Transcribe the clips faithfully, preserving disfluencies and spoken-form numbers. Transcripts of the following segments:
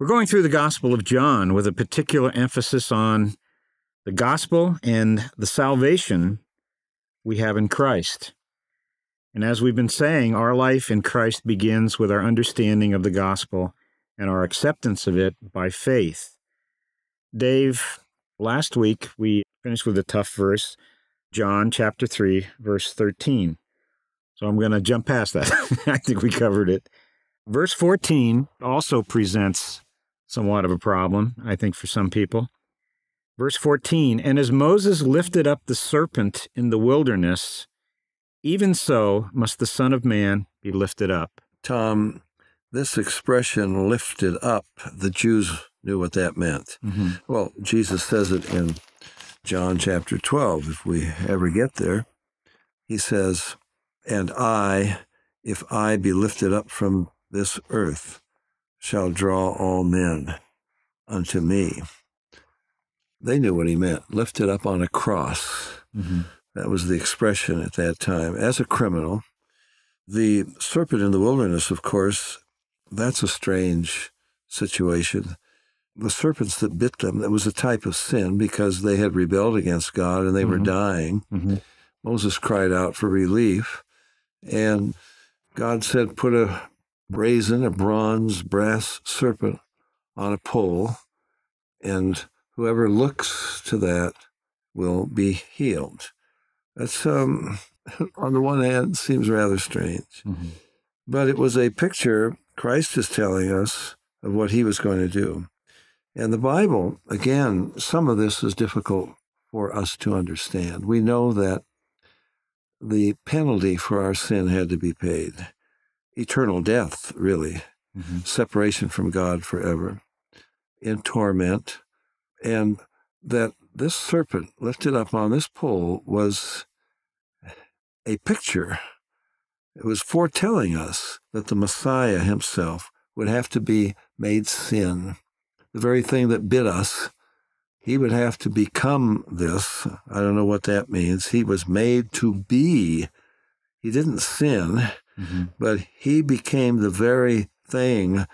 We're going through the Gospel of John with a particular emphasis on the gospel and the salvation we have in Christ. And as we've been saying, our life in Christ begins with our understanding of the gospel and our acceptance of it by faith. Dave, last week we finished with a tough verse, John chapter three, verse thirteen. So I'm going to jump past that. I think we covered it. Verse fourteen also presents somewhat of a problem, I think, for some people. Verse fourteen, "And as Moses lifted up the serpent in the wilderness, even so must the Son of Man be lifted up." Tom, this expression, lifted up, the Jews knew what that meant. Mm-hmm. Well, Jesus says it in John chapter twelve, if we ever get there. He says, "And I, if I be lifted up from this earth, shall draw all men unto me." They knew what he meant, lifted up on a cross. Mm-hmm. That was the expression at that time. As a criminal, the serpent in the wilderness, of course, that's a strange situation. The serpents that bit them, that was a type of sin because they had rebelled against God and they mm-hmm. were dying. Mm-hmm. Moses cried out for relief, and God said, put a brazen, a bronze, brass serpent on a pole, and whoever looks to that will be healed. That's, um, on the one hand, seems rather strange. Mm-hmm. But it was a picture Christ is telling us of what he was going to do. And the Bible, again, some of this is difficult for us to understand. We know that the penalty for our sin had to be paid. Eternal death, really. Mm-hmm. Separation from God forever. In torment. And that this serpent lifted up on this pole was a picture. It was foretelling us that the Messiah himself would have to be made sin. The very thing that bit us, he would have to become this. I don't know what that means. He was made to be. He didn't sin, mm-hmm. but he became the very thing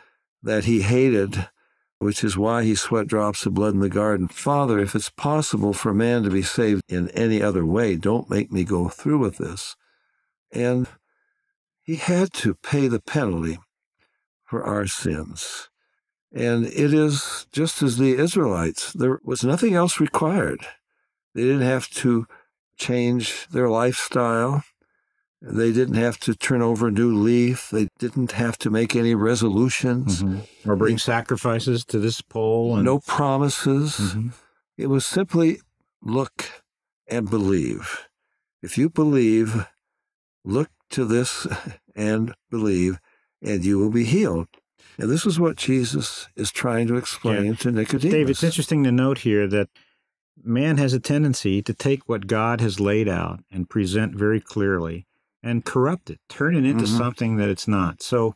that he hated, which is why he sweat drops of blood in the garden. "Father, if it's possible for man to be saved in any other way, don't make me go through with this." And he had to pay the penalty for our sins. And it is just as the Israelites. There was nothing else required. They didn't have to change their lifestyle. They didn't have to turn over a new leaf. They didn't have to make any resolutions. Mm-hmm. Or bring they, sacrifices to this pole. And... no promises. Mm-hmm. It was simply look and believe. If you believe, look to this and believe, and you will be healed. And this is what Jesus is trying to explain yeah. to Nicodemus. Dave, it's interesting to note here that man has a tendency to take what God has laid out and present very clearly and corrupt it, turn it into mm-hmm. something that it's not. So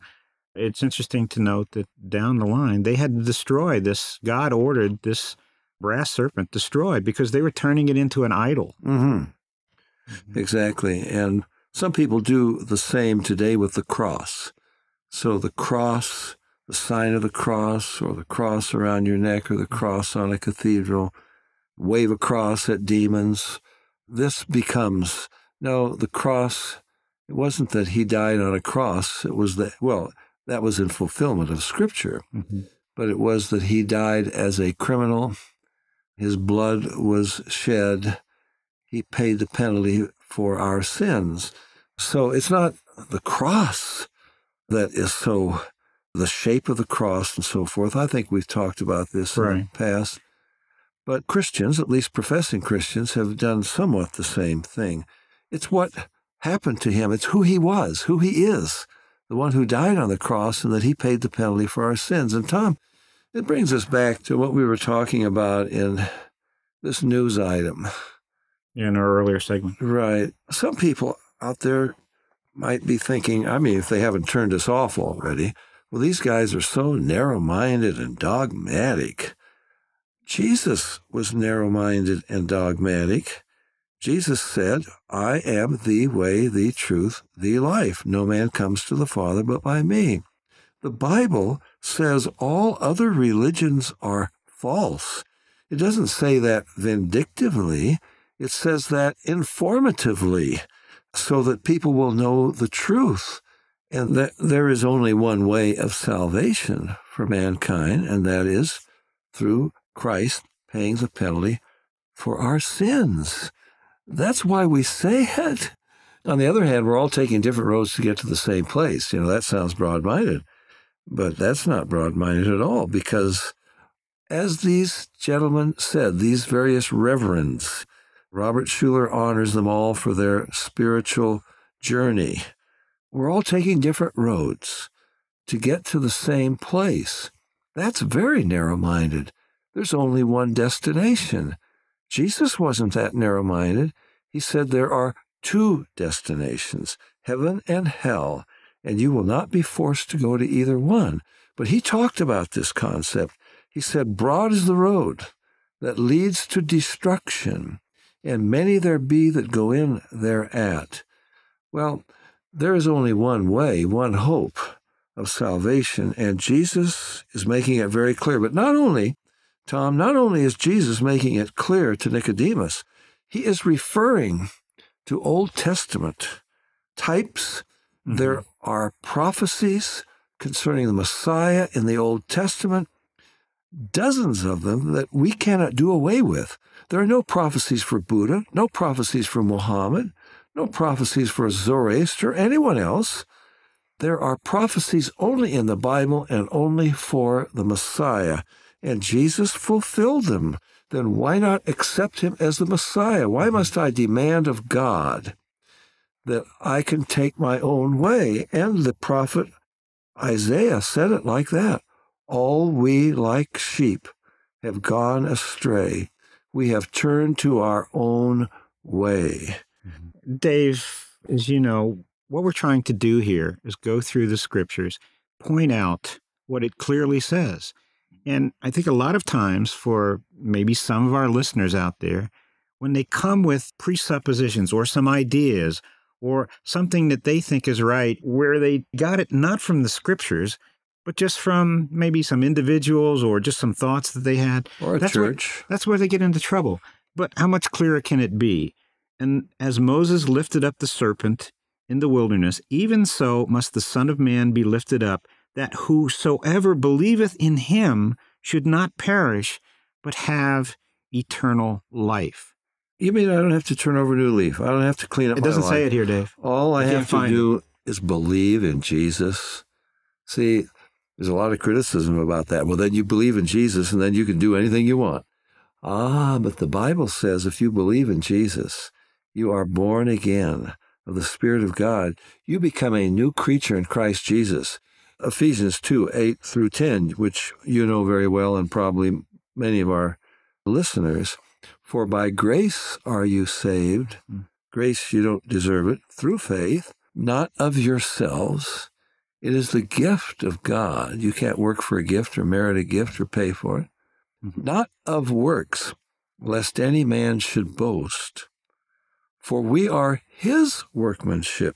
it's interesting to note that down the line, they had to destroy this. God ordered this brass serpent destroyed because they were turning it into an idol. Mm-hmm. Mm-hmm. Exactly. And some people do the same today with the cross. So the cross, the sign of the cross, or the cross around your neck, or the cross on a cathedral, wave a cross at demons. This becomes, no, the cross, it wasn't that he died on a cross. It was that, well, that was in fulfillment of Scripture, mm-hmm. but it was that he died as a criminal. His blood was shed. He paid the penalty for our sins. So it's not the cross that is so, the shape of the cross and so forth. I think we've talked about this right. in the past. But Christians, at least professing Christians, have done somewhat the same thing. It's what happened to him. It's who he was, who he is, the one who died on the cross and that he paid the penalty for our sins. And Tom, it brings us back to what we were talking about in this news item. In our earlier segment. Right. Some people out there might be thinking, I mean, if they haven't turned us off already, well, these guys are so narrow-minded and dogmatic. Jesus was narrow-minded and dogmatic. Jesus said, "I am the way, the truth, the life. No man comes to the Father but by me." The Bible says all other religions are false. It doesn't say that vindictively. It says that informatively, so that people will know the truth, and that there is only one way of salvation for mankind, and that is through Christ paying the penalty for our sins. That's why we say it. On the other hand, we're all taking different roads to get to the same place. You know, that sounds broad-minded, but that's not broad-minded at all, because as these gentlemen said, these various reverends, Robert Schuller honors them all for their spiritual journey. We're all taking different roads to get to the same place. That's very narrow-minded. There's only one destination. Jesus wasn't that narrow-minded. He said there are two destinations, heaven and hell, and you will not be forced to go to either one. But he talked about this concept. He said, broad is the road that leads to destruction, and many there be that go in thereat. Well, there is only one way, one hope of salvation, and Jesus is making it very clear. But not only, Tom, not only is Jesus making it clear to Nicodemus, he is referring to Old Testament types. Mm-hmm. There are prophecies concerning the Messiah in the Old Testament, dozens of them that we cannot do away with. There are no prophecies for Buddha, no prophecies for Muhammad, no prophecies for Zoroaster, anyone else. There are prophecies only in the Bible and only for the Messiah. And Jesus fulfilled them. Then why not accept him as the Messiah? Why must I demand of God that I can take my own way? And the prophet Isaiah said it like that. All we like sheep have gone astray. We have turned to our own way. Dave, as you know, what we're trying to do here is go through the scriptures, point out what it clearly says. And I think a lot of times for maybe some of our listeners out there, when they come with presuppositions or some ideas or something that they think is right, where they got it not from the scriptures, but just from maybe some individuals or just some thoughts that they had. Or a that's church. Where, that's where they get into trouble. But how much clearer can it be? And as Moses lifted up the serpent in the wilderness, even so must the Son of Man be lifted up, that whosoever believeth in him should not perish, but have eternal life. You mean I don't have to turn over a new leaf? I don't have to clean up my life? It doesn't say it here, Dave. All I have to do is believe in Jesus. See, there's a lot of criticism about that. Well, then you believe in Jesus, and then you can do anything you want. Ah, but the Bible says if you believe in Jesus, you are born again of the Spirit of God. You become a new creature in Christ Jesus. Ephesians two, eight through ten, which you know very well and probably many of our listeners. For by grace are you saved. Grace, you don't deserve it. Through faith, not of yourselves. It is the gift of God. You can't work for a gift or merit a gift or pay for it. Not of works, lest any man should boast. For we are his workmanship,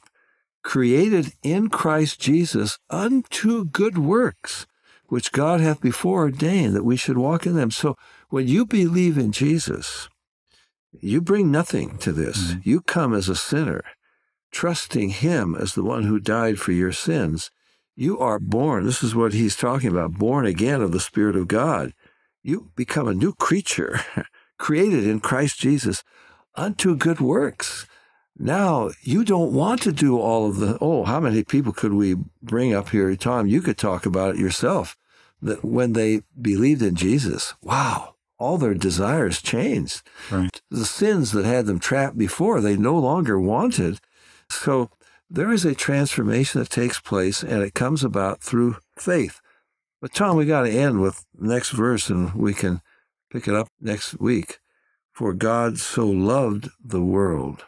created in Christ Jesus unto good works, which God hath before ordained that we should walk in them. So when you believe in Jesus, you bring nothing to this. Mm-hmm. You come as a sinner, trusting him as the one who died for your sins. You are born, this is what he's talking about, born again of the Spirit of God. You become a new creature, created in Christ Jesus unto good works. Now, you don't want to do all of the, oh, how many people could we bring up here? Tom, you could talk about it yourself, that when they believed in Jesus, wow, all their desires changed. Right. The sins that had them trapped before, they no longer wanted. So there is a transformation that takes place, and it comes about through faith. But, Tom, we got to end with the next verse, and we can pick it up next week. For God so loved the world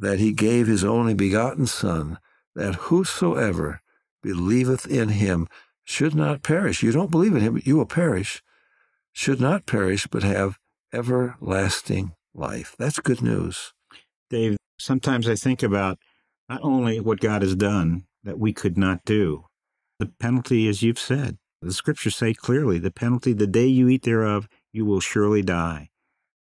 that he gave his only begotten Son, that whosoever believeth in him should not perish. You don't believe in him, but you will perish. Should not perish, but have everlasting life. That's good news. Dave, sometimes I think about not only what God has done that we could not do, The penalty, as you've said, the scriptures say clearly, the penalty, the day you eat thereof, you will surely die.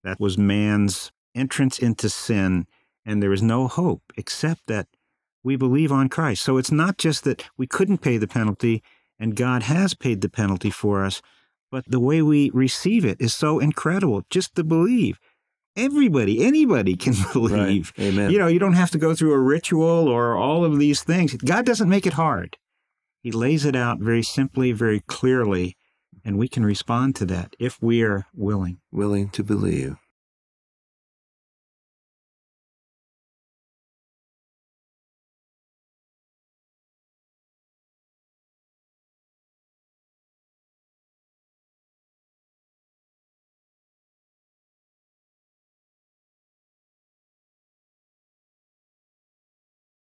That was man's entrance into sin, and there is no hope except that we believe on Christ. So it's not just that we couldn't pay the penalty, and God has paid the penalty for us, but the way we receive it is so incredible, just to believe. Everybody, anybody can believe. Right. Amen. You know, you don't have to go through a ritual or all of these things. God doesn't make it hard. He lays it out very simply, very clearly, and we can respond to that if we are willing. Willing to believe.